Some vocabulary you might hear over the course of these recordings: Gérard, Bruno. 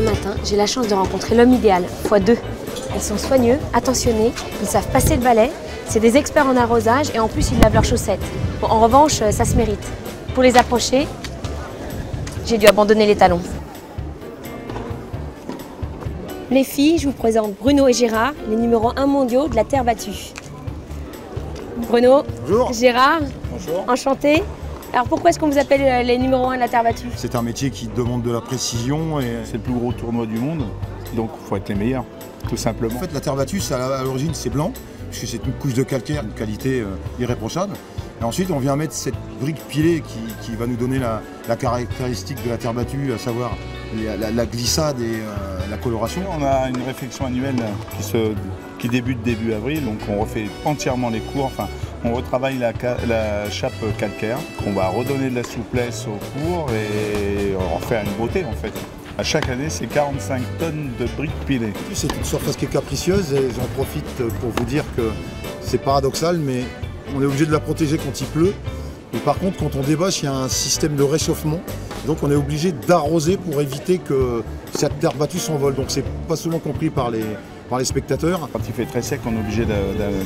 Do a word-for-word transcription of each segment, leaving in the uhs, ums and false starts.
Ce matin, j'ai la chance de rencontrer l'homme idéal, fois deux. Ils sont soigneux, attentionnés, ils savent passer le balai, c'est des experts en arrosage et en plus ils lavent leurs chaussettes. Bon, en revanche, ça se mérite. Pour les approcher, j'ai dû abandonner les talons. Les filles, je vous présente Bruno et Gérard, les numéros un mondiaux de la terre battue. Bruno, bonjour. Gérard, bonjour. Enchanté. Alors pourquoi est-ce qu'on vous appelle les numéros un de la terre battue? C'est un métier qui demande de la précision et c'est le plus gros tournoi du monde, donc il faut être les meilleurs, tout simplement. En fait, la terre battue, ça, à l'origine, c'est blanc, puisque c'est une couche de calcaire, une qualité euh, irréprochable. Et ensuite, on vient mettre cette brique pilée qui, qui va nous donner la, la caractéristique de la terre battue, à savoir la, la, la glissade et euh, la coloration. On a une réflexion annuelle qui, se, qui débute début avril, donc on refait entièrement les cours. Enfin, on retravaille la, la chape calcaire, qu'on va redonner de la souplesse au cours et en faire une beauté en fait. À chaque année, c'est quarante-cinq tonnes de briques pilées. C'est une surface qui est capricieuse et j'en profite pour vous dire que c'est paradoxal, mais on est obligé de la protéger quand il pleut. Et par contre, quand on débâche, il y a un système de réchauffement. Donc on est obligé d'arroser pour éviter que cette terre battue s'envole. Donc c'est pas souvent compris par les, par les spectateurs. Quand il fait très sec, on est obligé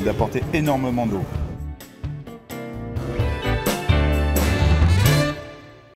d'apporter énormément d'eau.